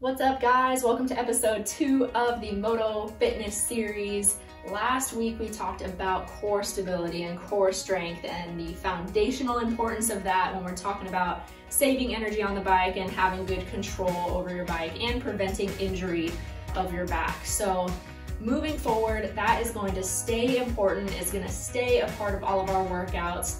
What's up, guys? Welcome to episode 2 of the Moto Fitness Series. Last week we talked about core stability and core strength and the foundational importance of that when we're talking about saving energy on the bike and having good control over your bike and preventing injury of your back. So moving forward, that is going to stay important. It's going to stay a part of all of our workouts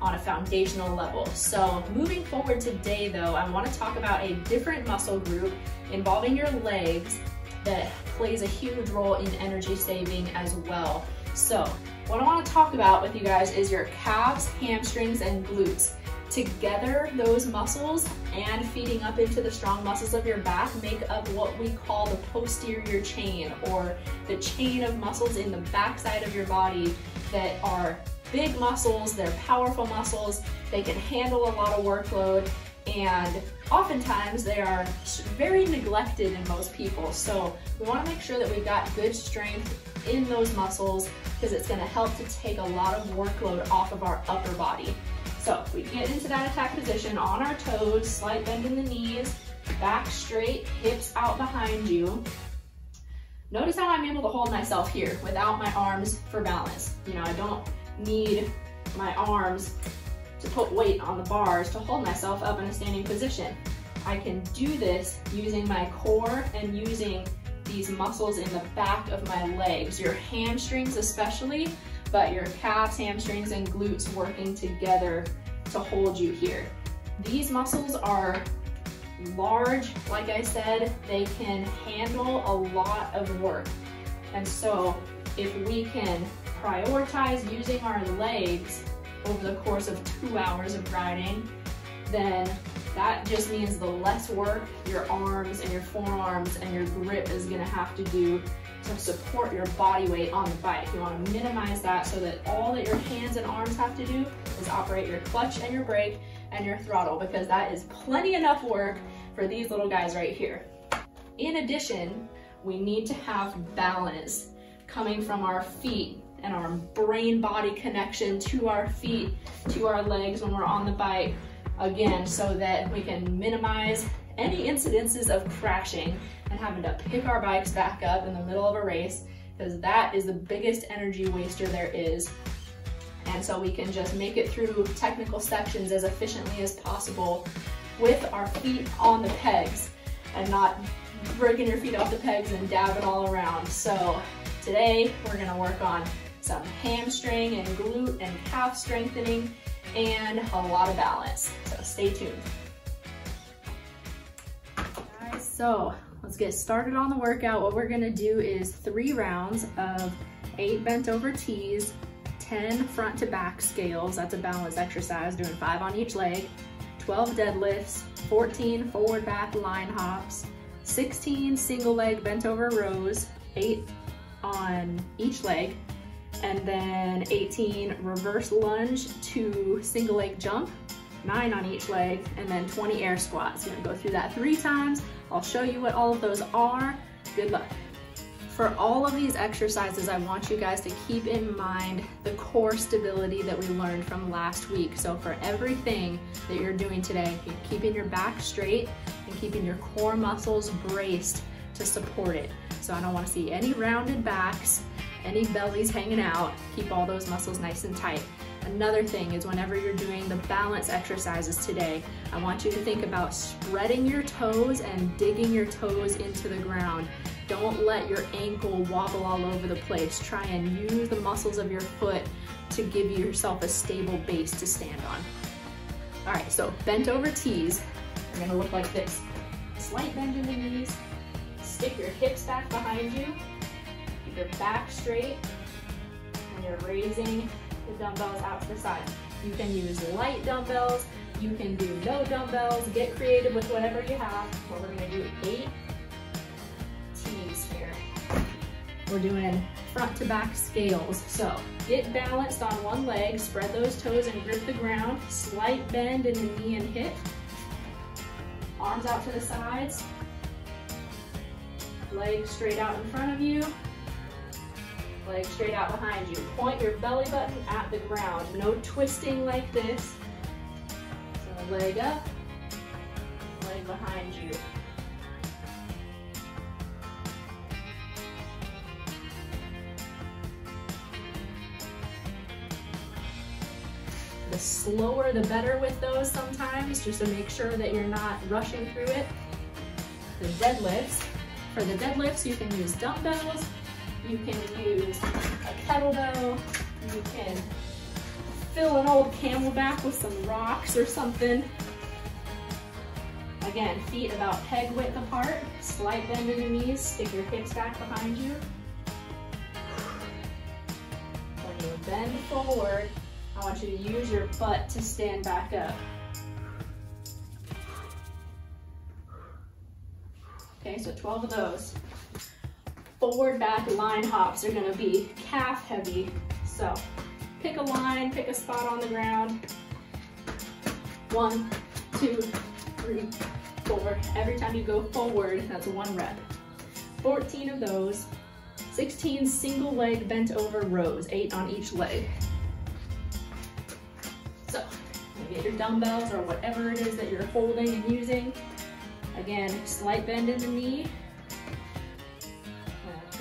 on a foundational level. So moving forward today though, I want to talk about a different muscle group involving your legs that plays a huge role in energy saving as well. So what I want to talk about with you guys is your calves, hamstrings, and glutes. Together, those muscles and feeding up into the strong muscles of your back make up what we call the posterior chain, or the chain of muscles in the backside of your body that are big muscles, they're powerful muscles, they can handle a lot of workload, and oftentimes they are very neglected in most people. So we want to make sure that we've got good strength in those muscles because it's going to help to take a lot of workload off of our upper body. So we get into that attack position on our toes, slight bend in the knees, back straight, hips out behind you. Notice how I'm able to hold myself here without my arms for balance. You know, I don't need my arms to put weight on the bars to hold myself up in a standing position. I can do this using my core and using these muscles in the back of my legs, your hamstrings especially, but your calves, hamstrings, and glutes working together to hold you here. These muscles are large, like I said, they can handle a lot of work. And so if we can prioritize using our legs over the course of 2 hours of riding, then that just means the less work your arms and your forearms and your grip is going to have to do to support your body weight on the bike. You want to minimize that so that all that your hands and arms have to do is operate your clutch and your brake and your throttle, because that is plenty enough work for these little guys right here. In addition, we need to have balance coming from our feet and our brain-body connection to our feet, to our legs when we're on the bike, again, so that we can minimize any incidences of crashing and having to pick our bikes back up in the middle of a race, because that is the biggest energy waster there is. And so we can just make it through technical sections as efficiently as possible with our feet on the pegs and not breaking your feet off the pegs and dabbing all around. So today we're going to work on some hamstring and glute and calf strengthening and a lot of balance. So stay tuned. Alright, so let's get started on the workout. What we're going to do is 3 rounds of 8 bent over T's, 10 front to back scales, that's a balance exercise, doing 5 on each leg, 12 deadlifts, 14 forward back line hops, 16 single leg bent over rows, 8 on each leg, and then 18 reverse lunge to single leg jump, 9 on each leg, and then 20 air squats. You're gonna go through that 3 times. I'll show you what all of those are. Good luck. For all of these exercises, I want you guys to keep in mind the core stability that we learned from last week. So for everything that you're doing today, you're keeping your back straight and keeping your core muscles braced to support it. So I don't want to see any rounded backs, any bellies hanging out. Keep all those muscles nice and tight. Another thing is, whenever you're doing the balance exercises today, I want you to think about spreading your toes and digging your toes into the ground. Don't let your ankle wobble all over the place. Try and use the muscles of your foot to give yourself a stable base to stand on. All right, so bent over T's are gonna look like this. Slight bend in the knees, stick your hips back behind you, keep your back straight, and you're raising the dumbbells out to the side. You can use light dumbbells, you can do no dumbbells, get creative with whatever you have. But we're gonna do 8 T's here. We're doing front to back scales. So get balanced on one leg, spread those toes and grip the ground, slight bend in the knee and hip, arms out to the sides, leg straight out in front of you, leg straight out behind you. Point your belly button at the ground. No twisting like this. So leg up, leg behind you. the slower the better with those sometimes, just to make sure that you're not rushing through it. The deadlifts. For the deadlifts, you can use dumbbells, you can use a kettlebell, you can fill an old camelback with some rocks or something. Again, feet about peg width apart, slight bend in the knees, stick your hips back behind you. When you bend forward, I want you to use your butt to stand back up. Okay, so 12 of those. Forward back line hops are gonna be calf heavy. So pick a line, pick a spot on the ground. 1, 2, 3, 4. Every time you go forward, that's one rep. 14 of those. 16 single leg bent over rows, 8 on each leg. So you get your dumbbells or whatever it is that you're holding and using. Again, slight bend in the knee.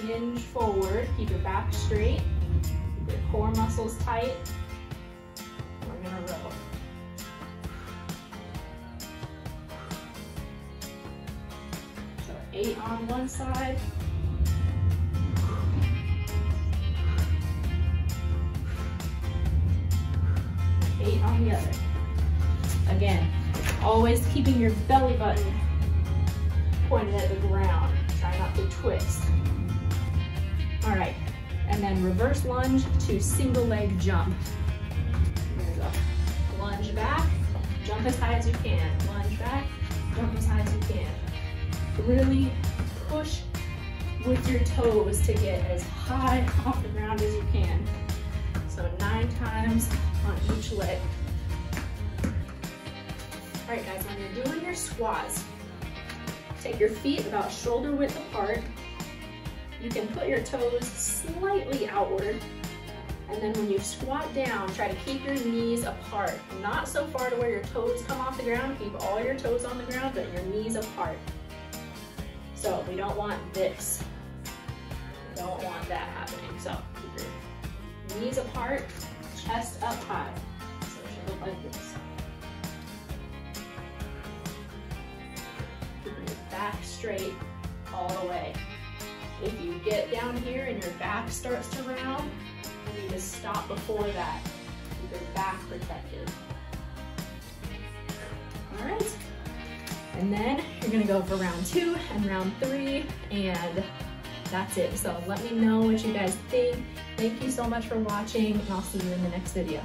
Hinge forward, keep your back straight, keep your core muscles tight. We're gonna row. So 8 on one side. 8 on the other. Again, always keeping your belly button pointed at the ground. Try not to twist. All right, and then reverse lunge to single leg jump. There you go. Lunge back, jump as high as you can. Lunge back, jump as high as you can. Really push with your toes to get as high off the ground as you can. So 9 times on each leg. All right, guys, when you're doing your squats, take your feet about shoulder width apart. You can put your toes slightly outward. And then when you squat down, try to keep your knees apart. Not so far to where your toes come off the ground. Keep all your toes on the ground, but your knees apart. So we don't want this. We don't want that happening. So keep your knees apart, chest up high. So it should look like this. Keep your back straight all the way. If you get down here and your back starts to round, you need to stop before that. Keep your back protected. All right. And then you're gonna go for round 2 and round 3, and that's it. So let me know what you guys think. Thank you so much for watching, and I'll see you in the next video.